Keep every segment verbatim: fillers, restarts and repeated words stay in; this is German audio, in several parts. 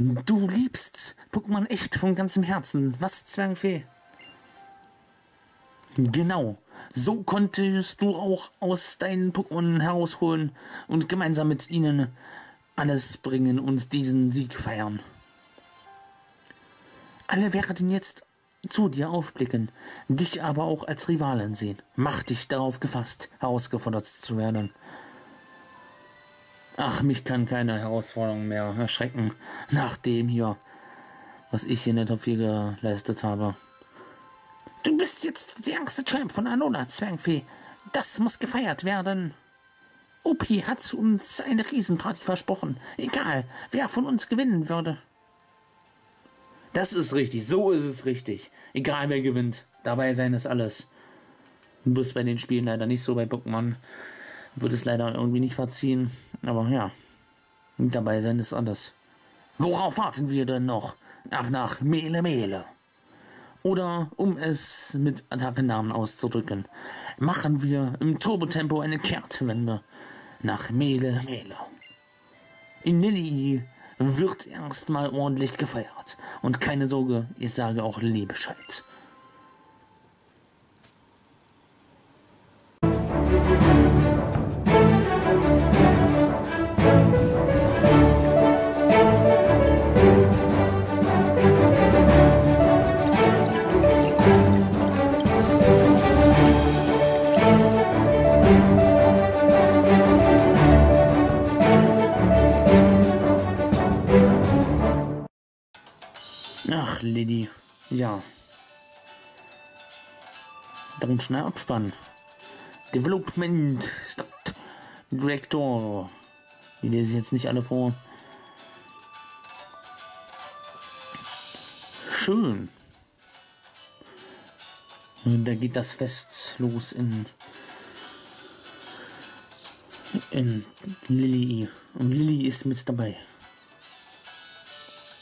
Du liebst Pokémon echt von ganzem Herzen. Was, Zwergenfee? Genau. So konntest du auch aus deinen Pokémon herausholen und gemeinsam mit ihnen alles bringen und diesen Sieg feiern. Alle werden jetzt zu dir aufblicken, dich aber auch als Rivalen sehen. Mach dich darauf gefasst, herausgefordert zu werden. Ach, mich kann keine Herausforderung mehr erschrecken, nach dem hier, was ich hier in der Top vier geleistet habe. Du bist jetzt der ärgste Champ von Alola, Zwergfee. Das muss gefeiert werden. Opi hat uns eine Riesenparty versprochen, egal, wer von uns gewinnen würde. Das ist richtig, so ist es richtig. Egal, wer gewinnt, dabei sein ist alles. Bloß bei den Spielen leider nicht so, bei Pokémon wird es leider irgendwie nicht verziehen. Aber ja, dabei sein ist anders. Worauf warten wir denn noch? Ab nach Mele-Mele. Oder, um es mit Attackennamen auszudrücken, machen wir im Turbotempo eine Kehrtwende nach Mele-Mele. In Lilly wird erstmal ordentlich gefeiert. Und keine Sorge, ich sage auch Lilly Bescheid. Ach, Lilly, ja. Dann schnell abspannen. Development Stadt Director. Ich lese jetzt nicht alle vor. Schön. Und da geht das Fest los in in Lilly. Und Lilly ist mit dabei.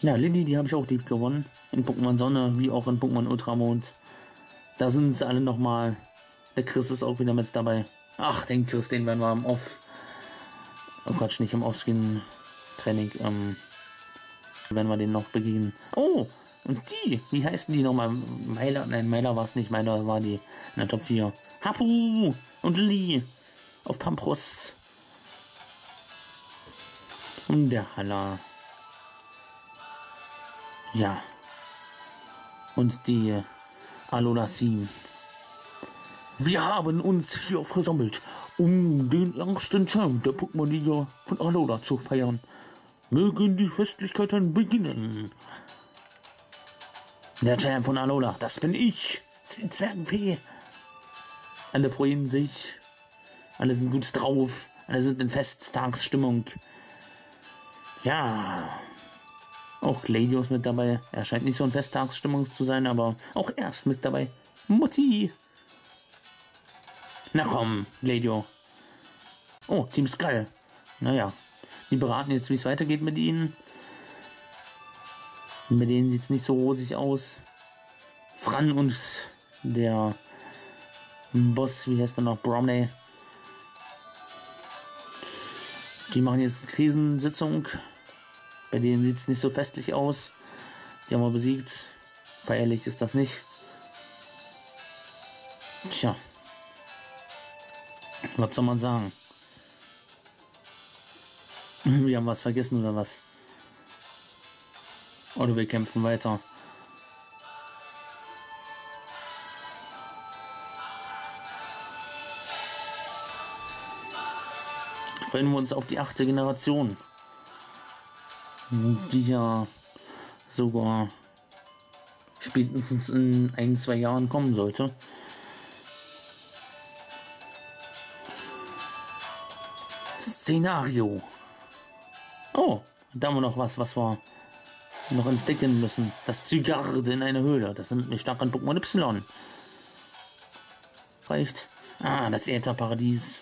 Ja, Lilly, die habe ich auch lieb gewonnen. In Pokémon Sonne, wie auch in Pokémon Ultramond. Da sind sie alle nochmal. Der Chris ist auch wieder mit dabei. Ach, den Chris, den werden wir im Off... Oh Gott, nicht im Offscreen-Training. Ähm, werden wir den noch begehen. Oh, und die, wie heißen die nochmal? Meiler, nein, Meiler war es nicht. Meiler war die in der Top vier. Hapu und Lilly auf Pampros. Und der Haller. Ja. Und die Alola sieben. Wir haben uns hier versammelt, um den ersten Champ der Pokémon-Liga von Alola zu feiern. Mögen die Festlichkeiten beginnen. Der Champ von Alola, das bin ich. Zwergenfee. Alle freuen sich. Alle sind gut drauf. Alle sind in Festtagsstimmung. Ja. Auch Gladius mit dabei. Er scheint nicht so in Festtagsstimmung zu sein, aber auch er ist mit dabei. Mutti. Na komm, Gladio. Oh, Team Skull. Naja, die beraten jetzt, wie es weitergeht mit ihnen. Mit denen sieht es nicht so rosig aus. Fran und der Boss, wie heißt er noch, Bromley. Die machen jetzt eine Krisensitzung. Bei denen sieht es nicht so festlich aus. Die haben wir besiegt. Feierlich ist das nicht. Tja. Was soll man sagen? Wir haben was vergessen oder was? Oder wir kämpfen weiter. Freuen wir uns auf die achte Generation. Die ja sogar spätestens in ein, zwei Jahren kommen sollte. Szenario. Oh, da haben wir noch was, was wir noch entdecken müssen. Das Zygarde in einer Höhle. Das nimmt mich stark an Pokémon Y. Reicht. Ah, das Ätherparadies.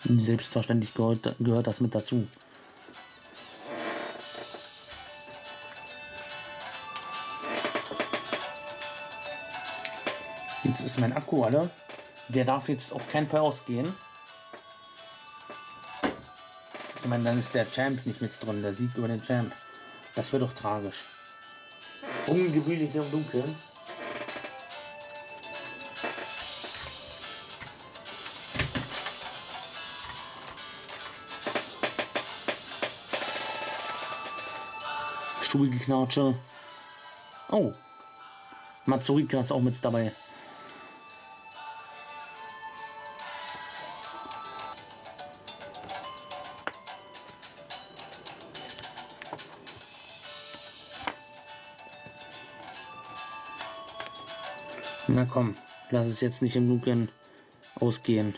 Selbstverständlich gehört, gehört das mit dazu. Jetzt ist mein Akku alle. Der darf jetzt auf keinen Fall ausgehen. Ich meine, dann ist der Champ nicht mit drin, der Sieg über den Champ. Das wäre doch tragisch. Ungemütlich im Dunkeln. Stuhlgeknatsche. Oh. Mazurika ist auch mit dabei. Na komm, lass es jetzt nicht im Dunkeln ausgehen.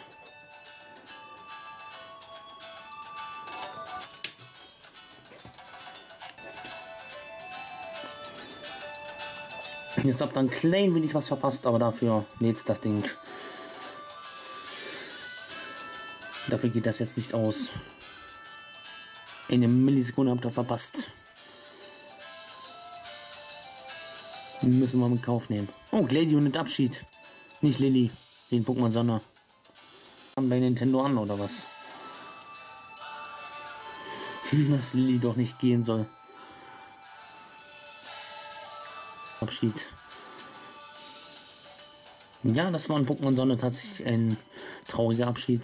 Jetzt habt ihr ein klein wenig was verpasst, aber dafür näht das Ding. Dafür geht das jetzt nicht aus. In einer Millisekunde habt ihr verpasst. Müssen wir mit Kauf nehmen. Oh, Gladio nimmt Abschied. Nicht Lilly, den Pokémon Sonne. Haben bei Nintendo an, oder was? Dass Lilly doch nicht gehen soll. Abschied. Ja, das war ein Pokémon Sonne tatsächlich ein trauriger Abschied.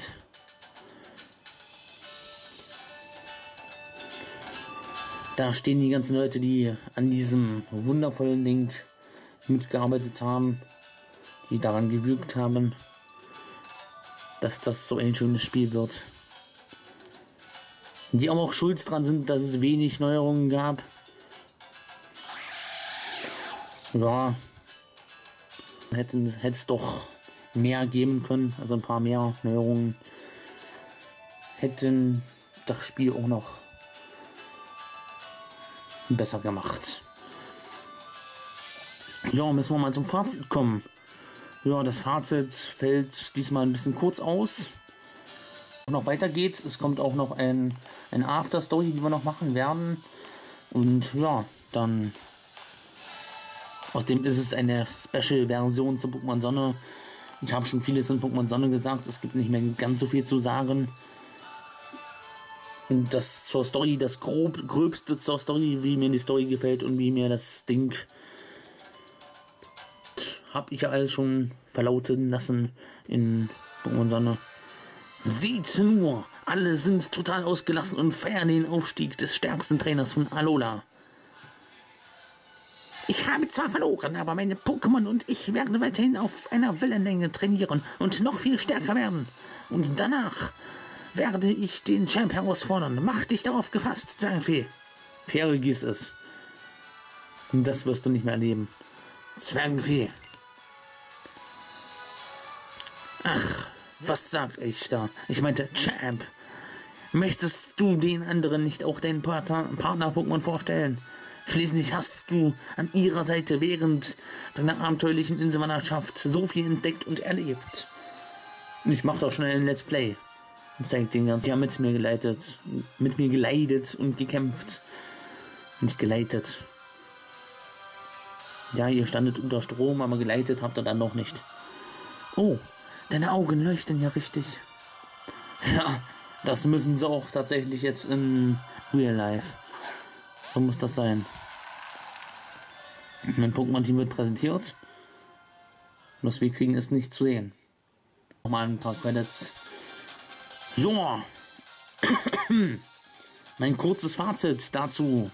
Da stehen die ganzen Leute, die an diesem wundervollen Ding mitgearbeitet haben, die daran gewirkt haben, dass das so ein schönes Spiel wird. Die aber auch schuld dran sind, dass es wenig Neuerungen gab. Ja, hätte es doch mehr geben können, also ein paar mehr Neuerungen hätten das Spiel auch noch besser gemacht. Ja, müssen wir mal zum Fazit kommen. Ja, das Fazit fällt diesmal ein bisschen kurz aus. Noch weiter geht's. Es kommt auch noch ein, ein After-Story, die wir noch machen werden. Und ja, dann aus dem ist es eine Special-Version zu Pokémon Sonne. Ich habe schon vieles in Pokémon Sonne gesagt. Es gibt nicht mehr ganz so viel zu sagen. Und das zur Story, das grob, gröbste zur Story, wie mir die Story gefällt und wie mir das Ding, habe ich ja alles schon verlauten lassen in Pokémon Sonne. Seht nur, alle sind total ausgelassen und feiern den Aufstieg des stärksten Trainers von Alola. Ich habe zwar verloren, aber meine Pokémon und ich werden weiterhin auf einer Wellenlänge trainieren und noch viel stärker werden. Und danach werde ich den Champ herausfordern. Mach dich darauf gefasst, Zwergenfee. Fähre gieß es. Und das wirst du nicht mehr erleben. Zwergenfee. Ach, was sag ich da? Ich meinte Champ. Möchtest du den anderen nicht auch deinen Partner-Pokémon vorstellen? Schließlich hast du an ihrer Seite während deiner abenteuerlichen Inselwanderschaft so viel entdeckt und erlebt. Ich mach doch schnell ein Let's Play. Und zeigt den ganzen Jahr mit mir geleitet, mit mir geleitet und gekämpft. Nicht geleitet. Ja, ihr standet unter Strom, aber geleitet habt ihr dann noch nicht. Oh, deine Augen leuchten ja richtig. Ja, das müssen sie auch tatsächlich jetzt in Real Life. So muss das sein. Mein Pokémon-Team wird präsentiert. Bloß wir kriegen es nicht zu sehen. Nochmal ein paar Credits. So, mein kurzes Fazit dazu.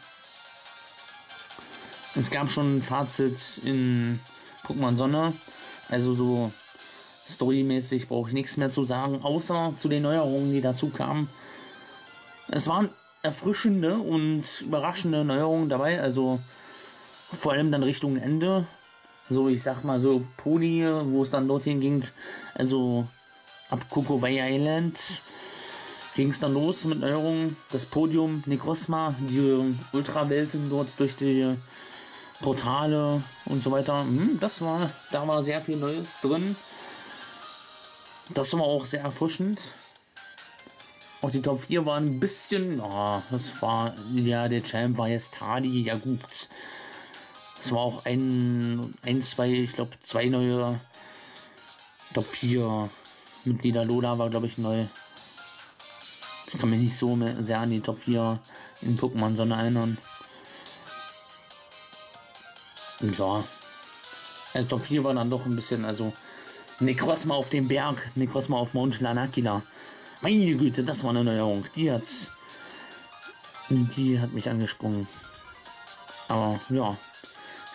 Es gab schon ein Fazit in Pokémon Sonne, also so storymäßig brauche ich nichts mehr zu sagen, außer zu den Neuerungen, die dazu kamen. Es waren erfrischende und überraschende Neuerungen dabei, also vor allem dann Richtung Ende. So, ich sag mal so Poni, wo es dann dorthin ging, also ab Kokowai Island ging es dann los mit Neuerungen, das Podium, Necrozma, die Ultrawelten dort durch die Portale und so weiter. Hm, das war, da war sehr viel Neues drin. Das war auch sehr erfrischend. Auch die Top vier war ein bisschen, oh, das war, ja, der Champ war jetzt Tali, ja gut. Es war auch ein, ein, zwei, ich glaube zwei neue Top vier Mitglieder. Lola war, glaube ich, neu. Ich kann mich nicht so sehr an die Top vier in Pokémon Sonne erinnern. Ja. Also Top vier war dann doch ein bisschen, also Necrozma auf dem Berg, Necrozma auf Mount Lanakila. Meine Güte, das war eine Neuerung. Die hat's. Die hat mich angesprungen. Aber ja.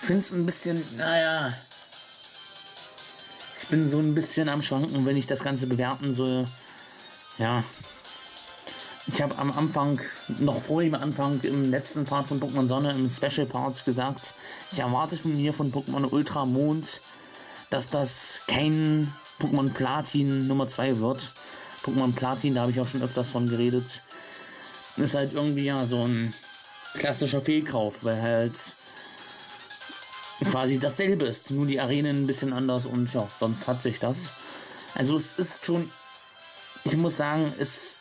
Ich finde es ein bisschen, naja. Ich bin so ein bisschen am Schwanken, wenn ich das Ganze bewerten soll. Ja. Ich habe am Anfang, noch vor dem Anfang, im letzten Part von Pokémon Sonne, im Special Part gesagt, ich erwarte von mir von Pokémon Ultramond, dass das kein Pokémon Platin Nummer zwei wird. Pokémon Platin, da habe ich auch schon öfters von geredet. Ist halt irgendwie ja so ein klassischer Fehlkauf, weil halt quasi dasselbe ist, nur die Arenen ein bisschen anders und ja, sonst hat sich das. Also es ist schon, ich muss sagen, es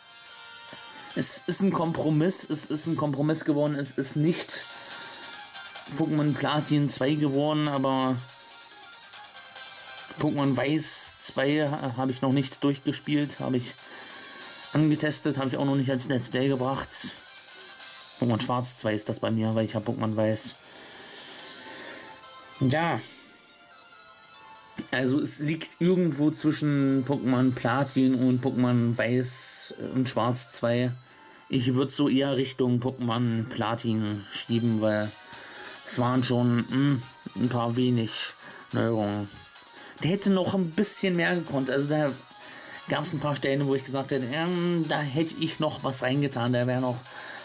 Es ist ein Kompromiss, es ist ein Kompromiss geworden, es ist nicht Pokémon Platin zwei geworden, aber Pokémon Weiß zwei habe ich noch nicht durchgespielt, habe ich angetestet, habe ich auch noch nicht als Let's Play gebracht. Pokémon Schwarz zwei ist das bei mir, weil ich habe Pokémon Weiß. Ja, also es liegt irgendwo zwischen Pokémon Platin und Pokémon Weiß und Schwarz zwei. Ich würde so eher Richtung Pokémon Platin schieben, weil es waren schon mh, ein paar wenig Neuerungen. Der hätte noch ein bisschen mehr gekonnt. Also da gab es ein paar Stellen, wo ich gesagt hätte, ähm, da hätte ich noch was reingetan. Da wäre noch,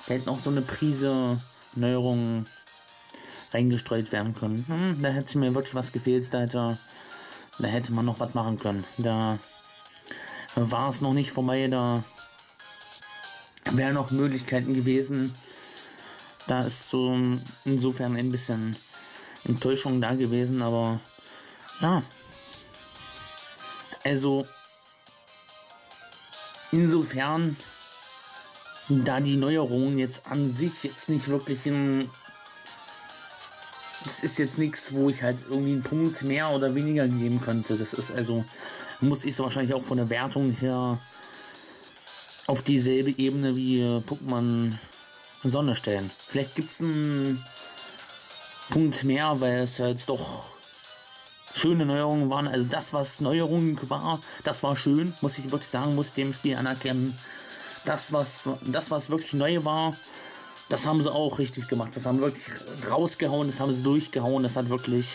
da hätte noch so eine Prise Neuerungen reingestreut werden können. Hm, da hätte mir wirklich was gefehlt. Da hätte, da hätte man noch was machen können. Da war es noch nicht vorbei. Da wären noch Möglichkeiten gewesen. Da ist so insofern ein bisschen Enttäuschung da gewesen, aber ja. Also insofern, da die Neuerungen jetzt an sich jetzt nicht wirklich in, es ist jetzt nichts, wo ich halt irgendwie einen Punkt mehr oder weniger geben könnte. Das ist also, muss ich so wahrscheinlich auch von der Wertung her auf dieselbe Ebene wie Pokémon Sonne stellen. Vielleicht gibt es einen Punkt mehr, weil es jetzt doch schöne Neuerungen waren. Also das, was Neuerungen war, das war schön, muss ich wirklich sagen, muss dem Spiel anerkennen. Das, was, das, was wirklich neu war, das haben sie auch richtig gemacht. Das haben sie wirklich rausgehauen, das haben sie durchgehauen, das hat wirklich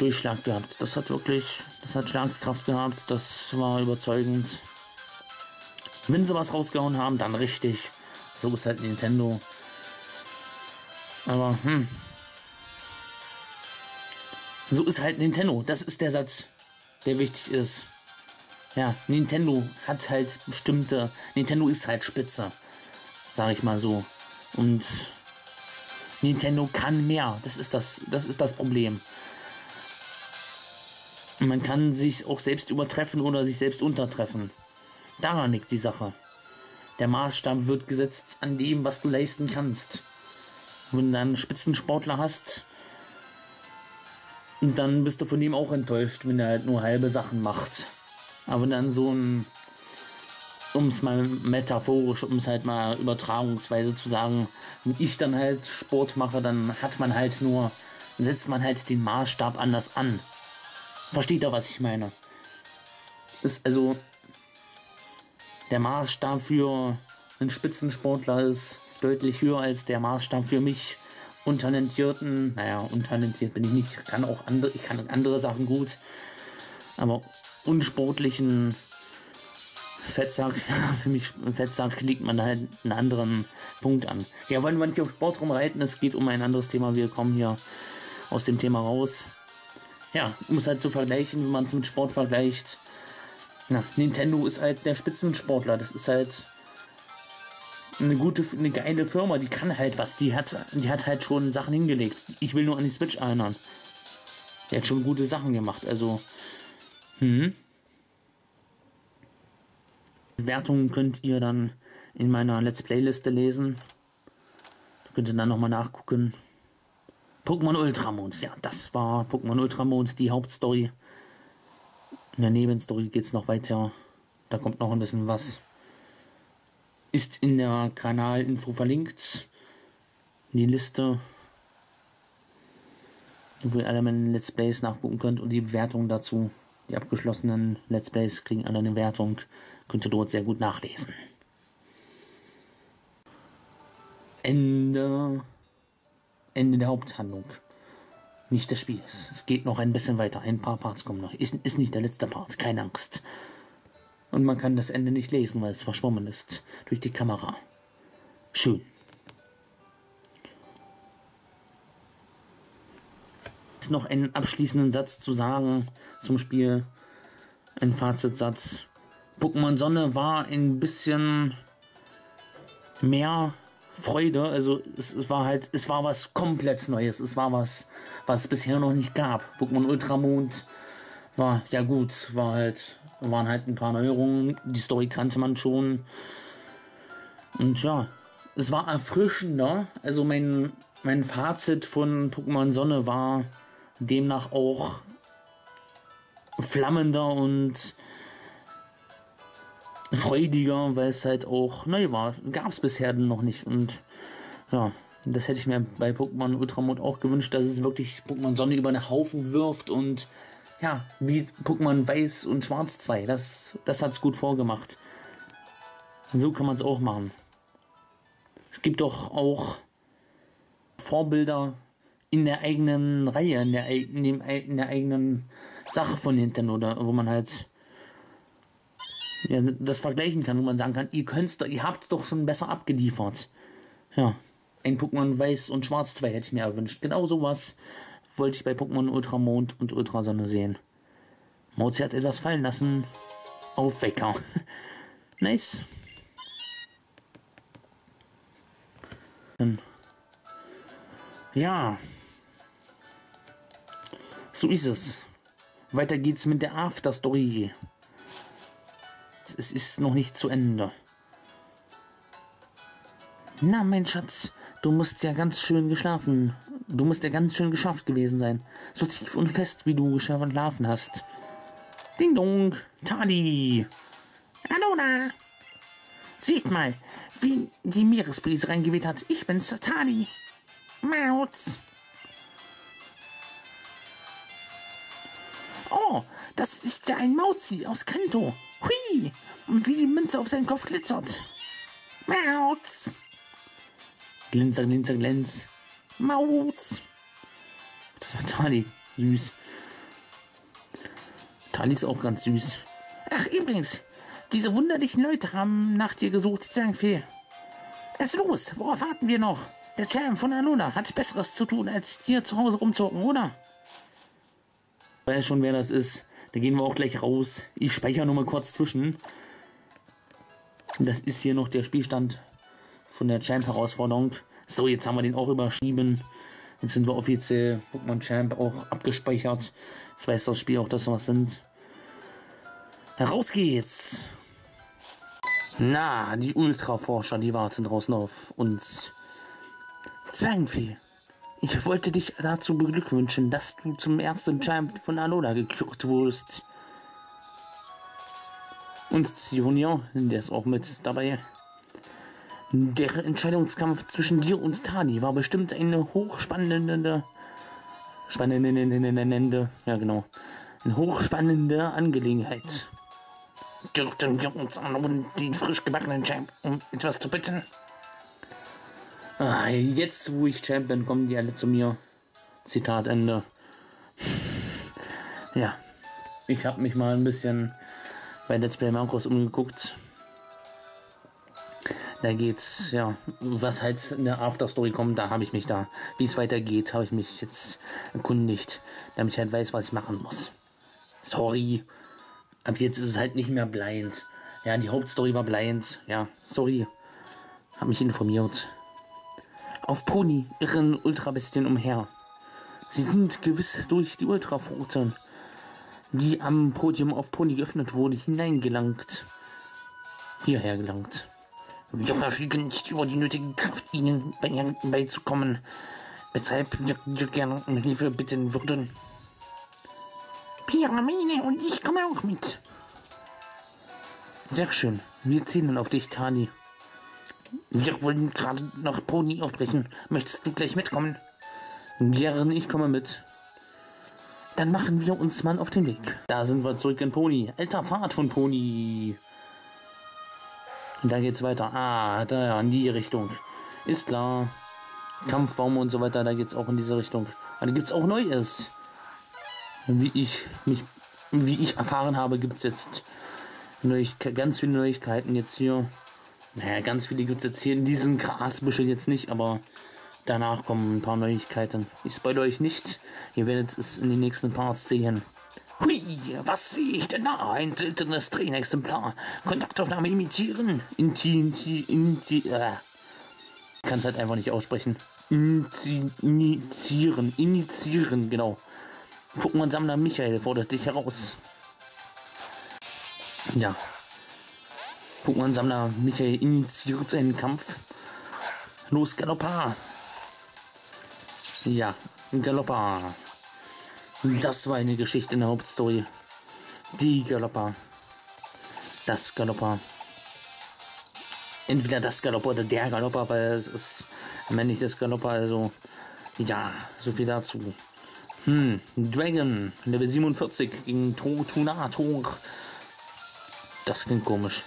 Durchschlag gehabt. Das hat wirklich, das hat Schlagkraft gehabt, das war überzeugend. Wenn sie was rausgehauen haben, dann richtig. So ist halt Nintendo. Aber, hm. So ist halt Nintendo. Das ist der Satz, der wichtig ist. Ja, Nintendo hat halt bestimmte... Nintendo ist halt Spitze. Sag ich mal so. Und Nintendo kann mehr. Das ist das, das ist das Problem. Und man kann sich auch selbst übertreffen oder sich selbst untertreffen. Daran liegt die Sache. Der Maßstab wird gesetzt an dem, was du leisten kannst. Wenn du einen Spitzensportler hast, dann bist du von dem auch enttäuscht, wenn er halt nur halbe Sachen macht. Aber wenn dann so ein, um es mal metaphorisch, um es halt mal übertragungsweise zu sagen, wenn ich dann halt Sport mache, dann hat man halt nur, setzt man halt den Maßstab anders an. Versteht ihr, was ich meine? Ist also, der Maßstab für einen Spitzensportler ist deutlich höher als der Maßstab für mich, untalentierten. Naja, untalentiert bin ich nicht, ich kann auch andere, ich kann andere Sachen gut, aber unsportlichen Fettsack, für mich Fettsack liegt man halt einen anderen Punkt an. Ja, wollen wir nicht auf Sport rumreiten, es geht um ein anderes Thema, wir kommen hier aus dem Thema raus. Ja, um es halt zu vergleichen, wenn man es mit Sport vergleicht. Na, Nintendo ist halt der Spitzensportler, das ist halt eine gute, eine geile Firma, die kann halt was, die hat, die hat halt schon Sachen hingelegt. Ich will nur an die Switch erinnern. Die hat schon gute Sachen gemacht, also, hm. Wertungen könnt ihr dann in meiner Let's Play Liste lesen. Da könnt ihr dann nochmal nachgucken. Pokémon Ultramond, ja, das war Pokémon Ultramond, die Hauptstory. In der Nebenstory geht es noch weiter. Da kommt noch ein bisschen was. ist in der Kanalinfo verlinkt. Die Liste, wo ihr alle meine Let's Plays nachgucken könnt und die Bewertungen dazu. Die abgeschlossenen Let's Plays kriegen alle eine Wertung. Könnt ihr dort sehr gut nachlesen. Ende, Ende der Haupthandlung. Nicht des Spiels. Es geht noch ein bisschen weiter. Ein paar Parts kommen noch. Ist, ist nicht der letzte Part. Keine Angst. Und man kann das Ende nicht lesen, weil es verschwommen ist. Durch die Kamera. Schön. Ist noch einen abschließenden Satz zu sagen zum Spiel. Ein Fazitsatz. Pokémon Sonne war ein bisschen mehr Freude, also es, es war halt, es war was komplett Neues, es war was, was es bisher noch nicht gab. Pokémon Ultramond war, ja gut, war halt, waren halt ein paar Neuerungen, die Story kannte man schon. Und ja, es war erfrischender, also mein, mein Fazit von Pokémon Sonne war demnach auch flammender und freudiger, weil es halt auch neu war. Gab es bisher noch nicht. Und ja, das hätte ich mir bei Pokémon Ultramond auch gewünscht, dass es wirklich Pokémon Sonne über den Haufen wirft und ja, wie Pokémon Weiß und Schwarz zwei. Das, das hat es gut vorgemacht. So kann man es auch machen. Es gibt doch auch Vorbilder in der eigenen Reihe, in der, in dem, in der eigenen Sache von Nintendo, oder, wo man halt ja, das vergleichen kann, wo man sagen kann, ihr könnt's doch, ihr habt's doch schon besser abgeliefert. Ja, ein Pokémon Weiß und Schwarz zwei hätte ich mir erwünscht. Genau sowas wollte ich bei Pokémon Ultramond und Ultrasonne sehen. Mauzi hat etwas fallen lassen. Auf Wecker. Nice. Ja. So ist es. Weiter geht's mit der Afterstory. Es ist noch nicht zu Ende. Na, mein Schatz, du musst ja ganz schön geschlafen. Du musst ja ganz schön geschafft gewesen sein. So tief und fest, wie du geschlafen hast. Ding dong, Tali. Alola. Seht mal, wie die Meeresbrise reingeweht hat. Ich bin's, Tali. Mauz. Oh, das ist ja ein Mauzi aus Kanto. Hui! Und wie die Münze auf seinen Kopf glitzert. Mauz! Glinzer, glinzer, glänz. Mauz! Das war Tali. Süß. Tali ist auch ganz süß. Ach, übrigens, diese wunderlichen Leute haben nach dir gesucht, Zwergenfee. Es los, worauf warten wir noch? Der Champ von Alola hat Besseres zu tun, als hier zu Hause rumzocken, oder? Ich weiß schon, wer das ist. Da gehen wir auch gleich raus. Ich speichere nur mal kurz zwischen. Das ist hier noch der Spielstand von der Champ-Herausforderung. So, jetzt haben wir den auch überschrieben. Jetzt sind wir offiziell Pokémon Champ auch abgespeichert. Jetzt weiß das Spiel auch, dass wir was sind. Heraus geht's! Na, die Ultraforscher, die warten draußen auf uns. Zwergenfee, ich wollte dich dazu beglückwünschen, dass du zum ersten Champ von Alola gekürt wurdest. Und Zionier, der ist auch mit dabei. Der Entscheidungskampf zwischen dir und Tali war bestimmt eine hochspannende, spannende, ja genau, eine hochspannende Angelegenheit. Dürften wir uns anrufen, den frisch gebackenen Champ, um etwas zu bitten? Ah, jetzt, wo ich Champ bin, kommen die alle zu mir. Zitat Ende. Ja, ich habe mich mal ein bisschen bei Let's Play Markus umgeguckt. Da geht's, ja, was halt in der Afterstory kommt, da habe ich mich da. Wie es weitergeht, habe ich mich jetzt erkundigt, damit ich halt weiß, was ich machen muss. Sorry, ab jetzt ist es halt nicht mehr blind. Ja, die Hauptstory war blind. Ja, sorry, habe mich informiert. Auf Poni irren Ultrabestien umher. Sie sind gewiss durch die Ultrafrote, die am Podium auf Poni geöffnet wurde, hineingelangt. Hierher gelangt. Wir verfügen nicht über die nötige Kraft, ihnen beizukommen, weshalb wir gerne um Hilfe bitten würden. Pyramide und ich komme auch mit. Sehr schön, wir zählen auf dich, Tali. Wir wollen gerade nach Poni aufbrechen. Möchtest du gleich mitkommen? Gerne, ich komme mit. Dann machen wir uns mal auf den Weg. Da sind wir zurück in Poni. Alter Pfad von Poni. Und da geht's weiter. Ah, da in die Richtung. Ist klar. Kampfbaume und so weiter, da geht's auch in diese Richtung. Aber da gibt's auch Neues. Wie ich mich, wie ich erfahren habe, gibt's jetzt Neuigke- ganz viele Neuigkeiten jetzt hier. Naja, ganz viele gibt's jetzt hier in diesen Grasbüscheln jetzt nicht, aber danach kommen ein paar Neuigkeiten. Ich spoilere euch nicht. Ihr werdet es in den nächsten Parts sehen. Hui, was sehe ich denn da? Ein seltenes Trainexemplar. Kontaktaufnahme imitieren. Inti, inti, inti, äh. Kann es halt einfach nicht aussprechen. Inti, initiieren, initiieren, genau. Pokémon-Sammler Michael fordert dich heraus. Ja. Pokémon-Sammler Michael initiiert seinen Kampf. Los, Galoppa. Ja, Galoppa. Das war eine Geschichte in der Hauptstory. Die Galoppa. Das Galoppa. Entweder das Galoppa oder der Galoppa, weil es ist männlich das Galoppa, also ja, so viel dazu. Hm, Dragon, Level siebenundvierzig gegen Tortunator. Das klingt komisch.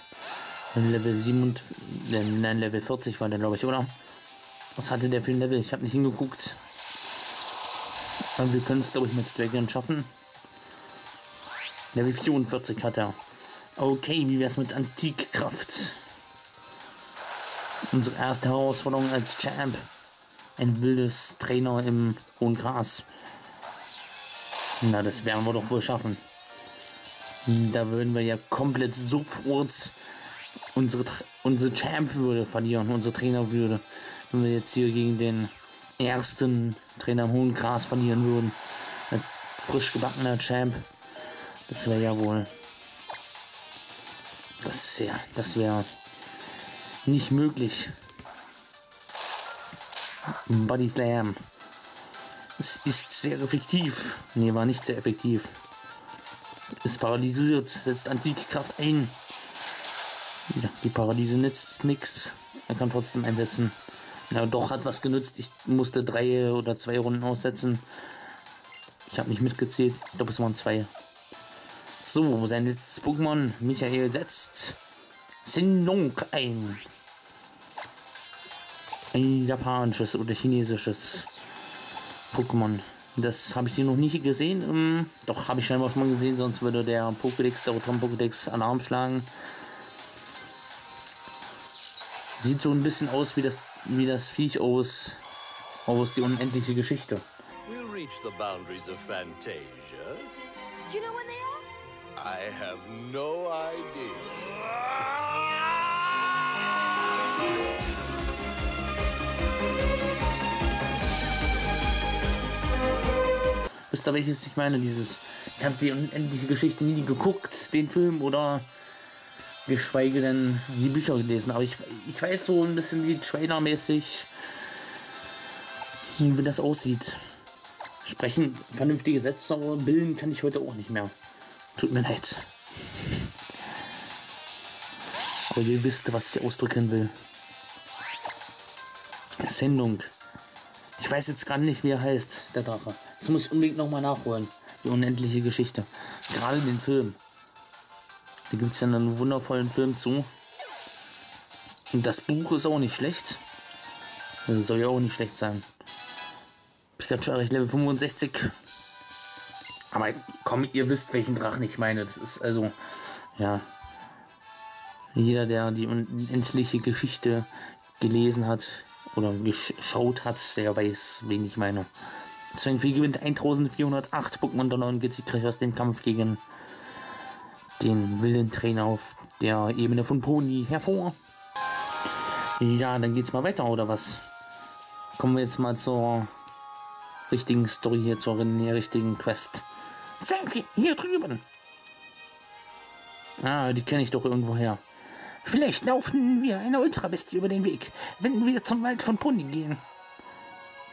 Level siebenundvierzig, nein, Level vierzig war der, glaube ich, oder? Was hatte der für ein Level? Ich habe nicht hingeguckt. Aber wir können es, glaube ich, mit Dragon schaffen. Level vierundvierzig hat er. Okay, wie wäre es mit Antikkraft? Unsere erste Herausforderung als Champ. Ein wildes Trainer im hohen Gras. Na, das werden wir doch wohl schaffen. Da würden wir ja komplett sofort unsere, unsere Champ-Würde verlieren, unsere Trainerwürde. Wenn wir jetzt hier gegen den ersten Trainer im hohen Gras verlieren würden, als frisch gebackener Champ, das wäre ja wohl, das, ja, das wäre nicht möglich. Body Slam, es ist sehr effektiv, ne, war nicht sehr effektiv, ist paralysiert, setzt antike Kraft ein, ja, die Paralyse nützt nix, er kann trotzdem einsetzen. Na doch, hat was genützt. Ich musste drei oder zwei Runden aussetzen. Ich habe nicht mitgezählt. Ich glaube, es waren zwei. So, sein letztes Pokémon. Michael setzt Sinnoh ein. Ein japanisches oder chinesisches Pokémon. Das habe ich hier noch nicht gesehen. Ähm, doch, habe ich scheinbar schon mal gesehen. Sonst würde der Pokédex, der Rotom-Pokédex Alarm schlagen. Sieht so ein bisschen aus wie das wie das Viech aus, aus die unendliche Geschichte. We'll reach the boundaries of Fantasia. Do you know when they are? I have no idea. Wisst ihr, welches ich meine? Dieses, ich habe die unendliche Geschichte nie geguckt, den Film, oder geschweige denn die Bücher gelesen, aber ich, ich weiß so ein bisschen wie Trailer-mäßig, wie das aussieht. Sprechen, vernünftige Sätze, bilden kann ich heute auch nicht mehr. Tut mir leid. Aber ihr wisst, was ich ausdrücken will. Sendung. Ich weiß jetzt gerade nicht, wie er heißt, der Drache. Das muss ich unbedingt nochmal nachholen. Die unendliche Geschichte. Gerade den Film. Da gibt es ja einen wundervollen Film zu. Und das Buch ist auch nicht schlecht. Das soll ja auch nicht schlecht sein. Pikachu erreicht Level fünfundsechzig. Aber komm, ihr wisst, welchen Drachen ich meine. Das ist also, ja. Jeder, der die unendliche Geschichte gelesen hat oder geschaut hat, der weiß, wen ich meine. Deswegen gewinnt eintausendvierhundertacht Pokémon-Dollar und geht sich gleich aus dem Kampf gegen den wilden Trainer auf der Ebene von Poni hervor. Ja, dann geht's mal weiter, oder was? Kommen wir jetzt mal zur richtigen Story hier, zur richtigen Quest. Selfie, hier drüben! Ah, die kenne ich doch irgendwo her. Vielleicht laufen wir einer Ultrabestie über den Weg, wenn wir zum Wald von Poni gehen.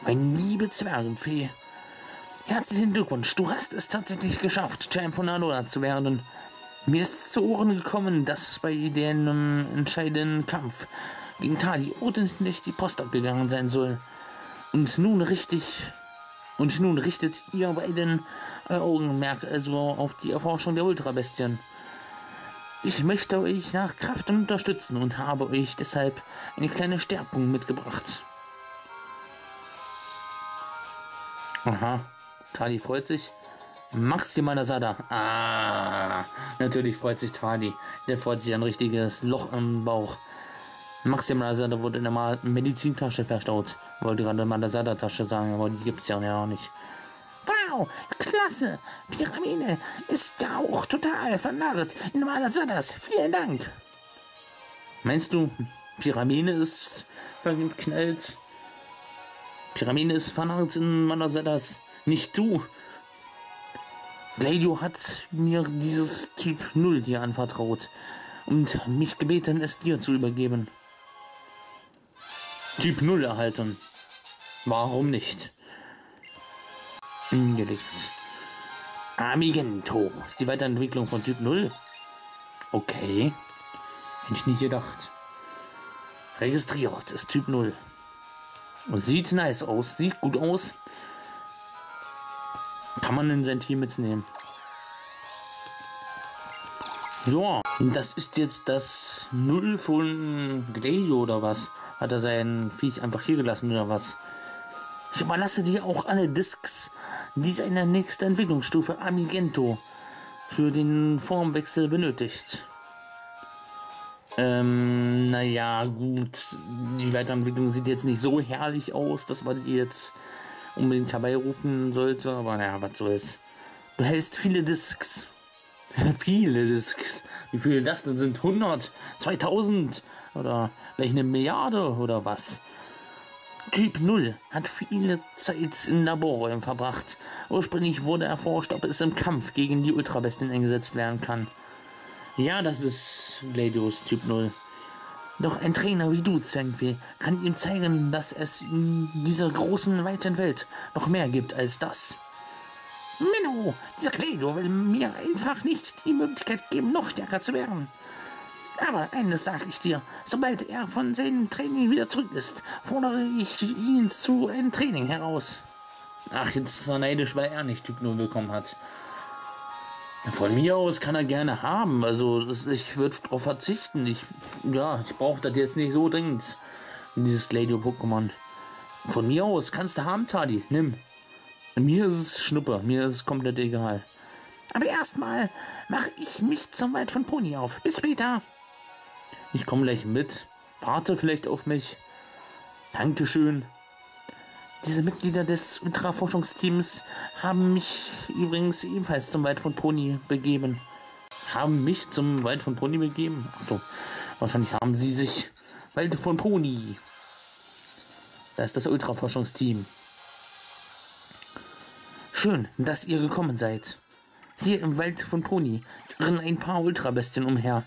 Mein liebe Zwergenfee. Herzlichen Glückwunsch, du hast es tatsächlich geschafft, Champ von Alola zu werden. Mir ist zu Ohren gekommen, dass bei dem entscheidenden Kampf gegen Tali ordentlich die Post abgegangen sein soll. Und nun richtig und nun richtet ihr beiden euer Augenmerk also auf die Erforschung der Ultrabestien. Ich möchte euch nach Kraft unterstützen und habe euch deshalb eine kleine Stärkung mitgebracht. Aha, Tali freut sich. Maximaler Sada. Ah, natürlich freut sich Tali. Der freut sich ein richtiges Loch im Bauch. Maximaler Sada wurde in der Medizintasche verstaut. Wollte gerade mal der Sada-Tasche sagen, aber die gibt es ja auch nicht. Wow, klasse. Pyramide ist ja auch total vernarrt in meiner Sadas. Vielen Dank. Meinst du, Pyramide ist verknallt? Pyramide ist vernarrt in meiner Sadas. Nicht du. Gladio hat mir dieses Typ null dir anvertraut und mich gebeten, es dir zu übergeben. Typ null erhalten. Warum nicht? Hingelegt. Amigento. Ist die Weiterentwicklung von Typ null? Okay. Hätte ich nicht gedacht. Registriert ist Typ null. Sieht nice aus. Sieht gut aus. Kann man in sein Team mitnehmen. Ja, das ist jetzt das Null von Gladio oder was? Hat er sein Viech einfach hier gelassen oder was? Ich überlasse dir auch alle Discs, die es in der nächsten Entwicklungsstufe Amigento für den Formwechsel benötigt. Ähm, naja, gut. Die Weiterentwicklung sieht jetzt nicht so herrlich aus, dass man die jetzt unbedingt herbeirufen sollte, aber naja, was soll's. Du hältst viele Discs. Viele Discs. Wie viele das denn sind? hundert? zweitausend? Oder vielleicht eine Milliarde oder was? Typ null hat viele Zeit in Laborräumen verbracht. Ursprünglich wurde erforscht, ob es im Kampf gegen die Ultrabestien eingesetzt werden kann. Ja, das ist Gladius Typ null. Doch ein Trainer wie du, Zwangfee, kann ihm zeigen, dass es in dieser großen, weiten Welt noch mehr gibt als das. Menno, dieser Kledo will mir einfach nicht die Möglichkeit geben, noch stärker zu werden. Aber eines sage ich dir, sobald er von seinem Training wieder zurück ist, fordere ich ihn zu einem Training heraus. Ach, jetzt war neidisch, weil er nicht Typ null bekommen hat. Von mir aus kann er gerne haben, also ich würde darauf verzichten. Ich, ja, ich brauche das jetzt nicht so dringend, dieses Gladio-Pokémon. Von mir aus kannst du haben, Tali, nimm. Mir ist es Schnuppe, mir ist es komplett egal. Aber erstmal mache ich mich zum Wald von Poni auf. Bis später. Ich komme gleich mit, warte vielleicht auf mich. Dankeschön. Diese Mitglieder des Ultra-Forschungsteams haben mich übrigens ebenfalls zum Wald von Poni begeben. Haben mich zum Wald von Poni begeben? Achso, wahrscheinlich haben sie sich. Wald von Poni. Da ist das Ultra-Forschungsteam. Schön, dass ihr gekommen seid. Hier im Wald von Poni irren ein paar Ultrabestien umher,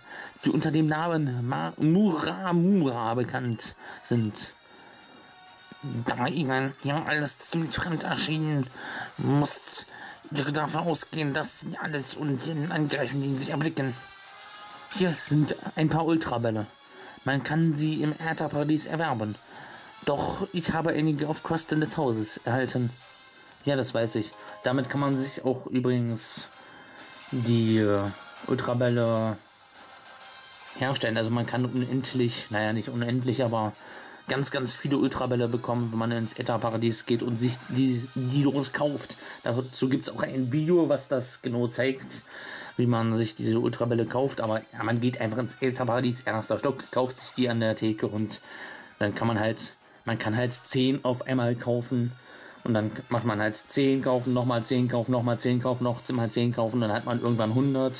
die unter dem Namen Muramura bekannt sind. Da ihr ja alles ziemlich fremd erschienen musst, ihr davon ausgehen, dass wir alles und jeden angreifen, den sie erblicken. Hier sind ein paar Ultrabälle. Man kann sie im Ätherparadies erwerben. Doch ich habe einige auf Kosten des Hauses erhalten. Ja, das weiß ich. Damit kann man sich auch übrigens die Ultrabälle herstellen. Also man kann unendlich, naja, nicht unendlich, aber ganz, ganz viele Ultrabälle bekommen, wenn man ins Ätherparadies geht und sich die, die loskauft. Dazu gibt es auch ein Video, was das genau zeigt, wie man sich diese Ultrabälle kauft. Aber ja, man geht einfach ins Ätherparadies, erster Stock, kauft sich die an der Theke und dann kann man halt, man kann halt zehn auf einmal kaufen. Und dann macht man halt zehn kaufen, nochmal zehn kaufen, nochmal zehn kaufen, nochmal zehn kaufen. Dann hat man irgendwann hundert,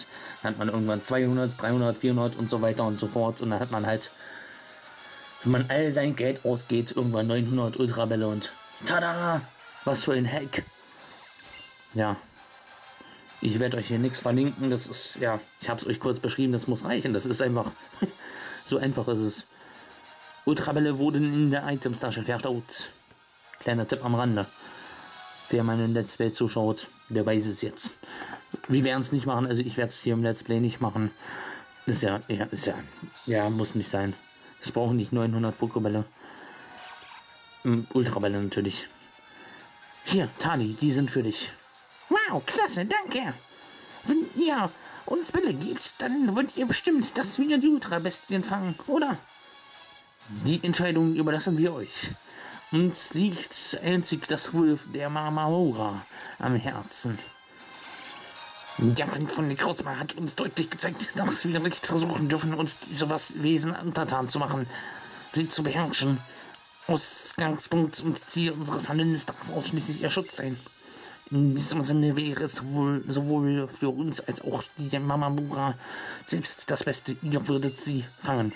dann hat man irgendwann zweihundert, dreihundert, vierhundert und so weiter und so fort. Und dann hat man halt, wenn man all sein Geld ausgeht, irgendwann neunhundert Ultrabälle und tada! Was für ein Hack! Ja. Ich werde euch hier nichts verlinken. Das ist, ja, ich habe es euch kurz beschrieben, das muss reichen. Das ist einfach, so einfach ist es. Ultrabälle wurden in der Itemstasche verstaut. Kleiner Tipp am Rande. Wer meinen Let's Play zuschaut, der weiß es jetzt. Wir werden es nicht machen, also ich werde es hier im Let's Play nicht machen. Ist ja, ja, ist ja, ja, muss nicht sein. Ich brauche nicht neunhundert Pokébälle. Hm, Ultrabälle natürlich. Hier, Tali, die sind für dich. Wow, klasse, danke. Wenn ihr uns Bälle gebt, dann wollt ihr bestimmt, dass wir die Ultrabestien fangen, oder? Die Entscheidung überlassen wir euch. Uns liegt einzig das Wohl der Muramura am Herzen. Der Wind von Necrozma hat uns deutlich gezeigt, dass wir nicht versuchen dürfen, uns diese Wesen untertan zu machen, sie zu beherrschen. Ausgangspunkt und Ziel unseres Handelns darf ausschließlich ihr Schutz sein. In diesem Sinne wäre es wohl, sowohl für uns als auch die Muramura selbst das Beste, ihr würdet sie fangen.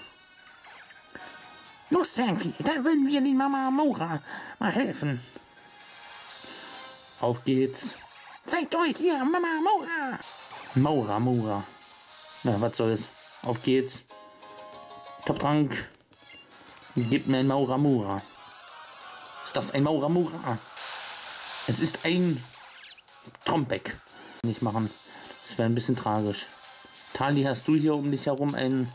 Los, Henry, da würden wir die Muramura mal helfen. Auf geht's. Zeigt euch hier, Muramura! Muramura. Na, was soll's? Auf geht's. Top-Trank. Gib mir ein Muramura. Ist das ein Muramura? Es ist ein Trompeck. Nicht machen. Das wäre ein bisschen tragisch. Tali, hast du hier um dich herum ein...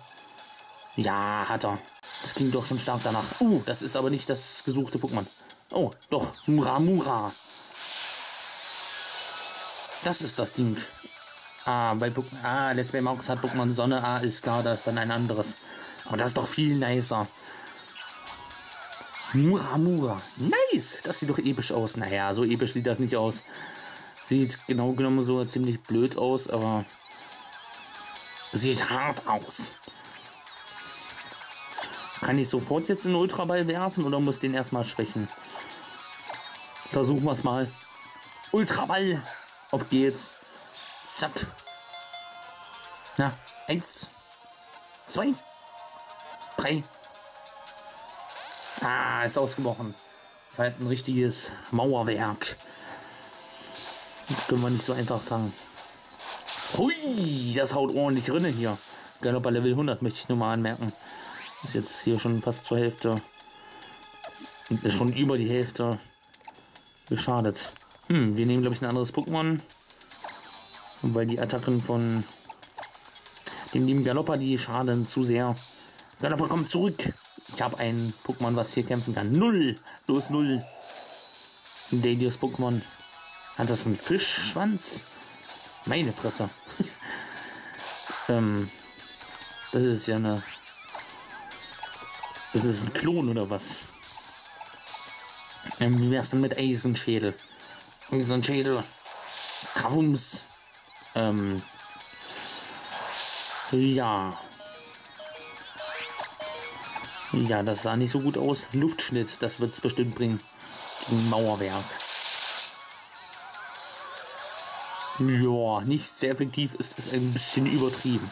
Ja, hat er. Das klingt doch schon stark danach. Uh, das ist aber nicht das gesuchte Pokémon. Oh, doch. Muramura. Das ist das Ding. Ah, bei Pokémon... Ah, Let's Play Mauz hat Pokémon Sonne. Ah, ist klar, da ist dann ein anderes. Aber das ist doch viel nicer. Muramura. Nice! Das sieht doch episch aus. Naja, so episch sieht das nicht aus. Sieht genau genommen so ziemlich blöd aus, aber... Sieht hart aus. Kann ich sofort jetzt einen Ultraball werfen oder muss den erstmal schwächen? Versuchen wir es mal. Ultraball! Auf geht's. Zack. Na, eins. Zwei. Drei. Ah, ist ausgebrochen. Das war halt ein richtiges Mauerwerk. Das können wir nicht so einfach fangen. Hui, das haut ordentlich Rinne hier. Galoppa Level hundert möchte ich nur mal anmerken. Ist jetzt hier schon fast zur Hälfte. Ist schon über die Hälfte geschadet. Hm, wir nehmen, glaube ich, ein anderes Pokémon. Weil die Attacken von dem lieben Galoppa, die schaden zu sehr. Galoppa, komm zurück! Ich habe ein Pokémon, was hier kämpfen kann. Null! Los, null! Ein Delius Pokémon. Hat das einen Fischschwanz? Meine Fresse. ähm, das ist ja eine... Das ist ein Klon oder was? Ähm, wie wär's denn mit Eisenschädel? Eisenschädel. Kravums. Ähm. Ja. Ja, das sah nicht so gut aus. Luftschnitt, das wird es bestimmt bringen. Ein Mauerwerk. Ja, nicht sehr effektiv, ist es ein bisschen übertrieben.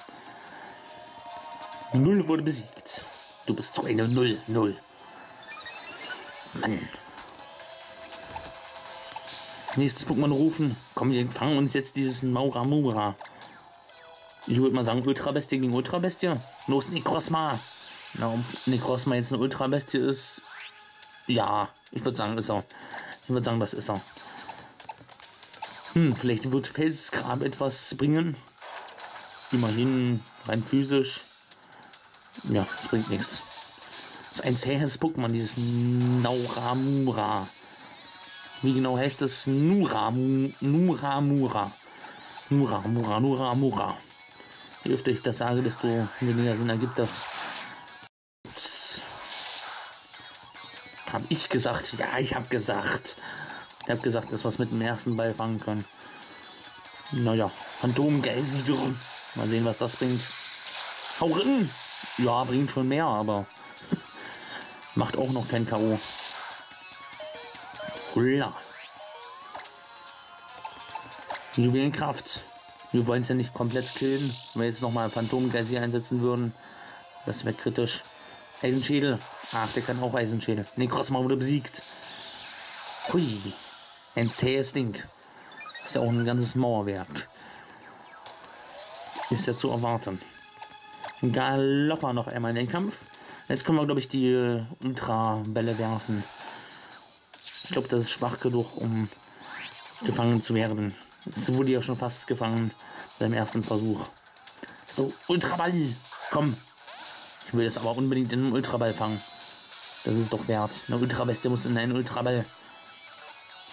Null wurde besiegt. Du bist so eine Null, Null. Mann. Nächstes Pokémon rufen. Komm, wir fangen uns jetzt dieses Muramura. Ich würde mal sagen, Ultrabestie gegen Ultrabestie. Los, Necrozma. Na, ob Necrozma jetzt eine Ultrabestie ist, ja, ich würde sagen, ist er. Ich würde sagen, das ist er. Hm, vielleicht wird Felsgrab etwas bringen. Immerhin, rein physisch. Ja, es bringt nichts. Das ist ein zähes Pokémon, dieses Muramura. Wie genau heißt das? Muramura. Muramura. Muramura, Muramura. Je öfter ich das sage, desto weniger Sinn ergibt das. Habe ich gesagt? Ja, ich habe gesagt. Ich habe gesagt, dass wir es mit dem ersten Ball fangen können. Naja, Phantomgeißiger. Mal sehen, was das bringt. Hau rein! Ja, bringt schon mehr, aber macht auch noch kein K O. Holla. Juwelenkraft. Wir wollen es ja nicht komplett killen. Wenn wir jetzt nochmal Phantomgeißiger einsetzen würden, das wäre kritisch. Eisenschädel. Ach, der kann auch Eisenschädel. Necrozma wurde besiegt. Hui. Ein zähes Ding. Ist ja auch ein ganzes Mauerwerk. Ist ja zu erwarten. Galoppa noch einmal in den Kampf. Jetzt können wir, glaube ich, die Ultra-Bälle werfen. Ich glaube, das ist schwach genug, um gefangen zu werden. Es wurde ja schon fast gefangen beim ersten Versuch. So, Ultraball. Komm. Ich will das aber unbedingt in einem Ultraball fangen. Das ist doch wert. Eine Ultrabestie muss in einen Ultraball.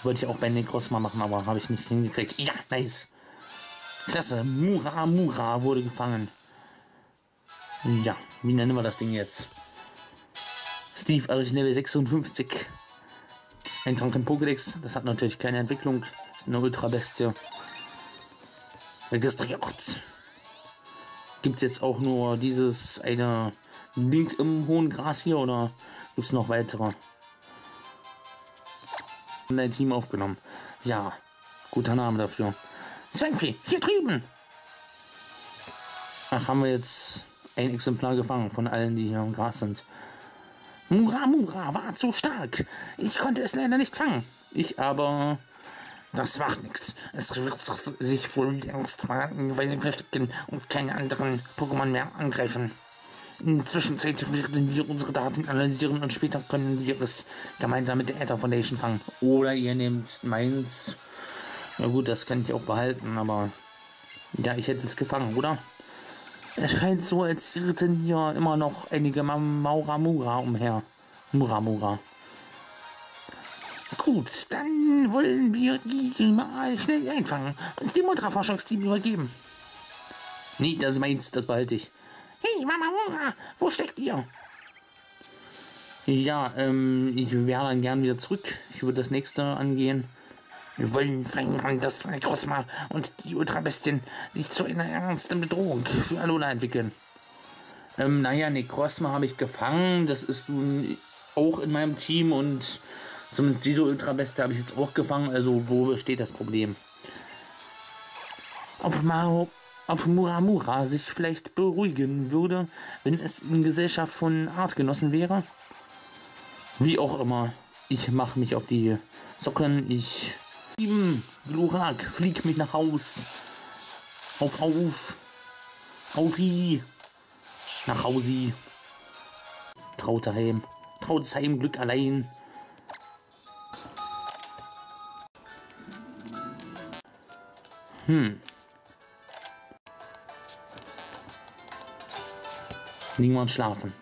Wollte ich auch bei Necrozma machen, aber habe ich nicht hingekriegt. Ja, nice. Klasse. Muramura wurde gefangen. Ja, wie nennen wir das Ding jetzt? Steve, also Level sechsundfünfzig. Ein Trompeck-Pokédex. Das hat natürlich keine Entwicklung. Das ist eine Ultrabestie. Registriert. Gibt es jetzt auch nur dieses eine Ding im hohen Gras hier oder gibt es noch weitere? In dein Team aufgenommen. Ja, guter Name dafür. Zwangfee, hier drüben! Ach, haben wir jetzt ein Exemplar gefangen von allen, die hier im Gras sind. Muramura war zu stark. Ich konnte es leider nicht fangen. Ich aber... Das macht nichts. Es wird sich wohl längst mal verstecken und keine anderen Pokémon mehr angreifen. In der Zwischenzeit werden wir unsere Daten analysieren und später können wir es gemeinsam mit der Äther Foundation fangen. Oder ihr nehmt meins. Na gut, das kann ich auch behalten, aber ja, ich hätte es gefangen, oder? Es scheint so, als irrten hier immer noch einige Muramura umher. Muramura. Gut, dann wollen wir die mal schnell einfangen und dem Ultra-Forschungsteam übergeben. Nee, das ist meins, das behalte ich. Hey, Muramura, wo steckt ihr? Ja, ähm, ich wäre dann gern wieder zurück. Ich würde das nächste angehen. Wir wollen verhindern, dass Necrozma und die Ultrabestien sich zu einer ernsten Bedrohung für Alola entwickeln. Ähm, naja, Necrozma habe ich gefangen. Das ist nun auch in meinem Team und... Zumindest diese Ultrabeste habe ich jetzt auch gefangen, also wo besteht das Problem? Ob, Maro, ob Muramura sich vielleicht beruhigen würde, wenn es in Gesellschaft von Artgenossen wäre? Wie auch immer, ich mache mich auf die Socken, ich... Glurak, flieg mich nach Haus! Auf, auf! Auf, hi. Nach Hausi! Traut daheim! Traut daheim, Glück allein! Hm. Irgendwann schlafen.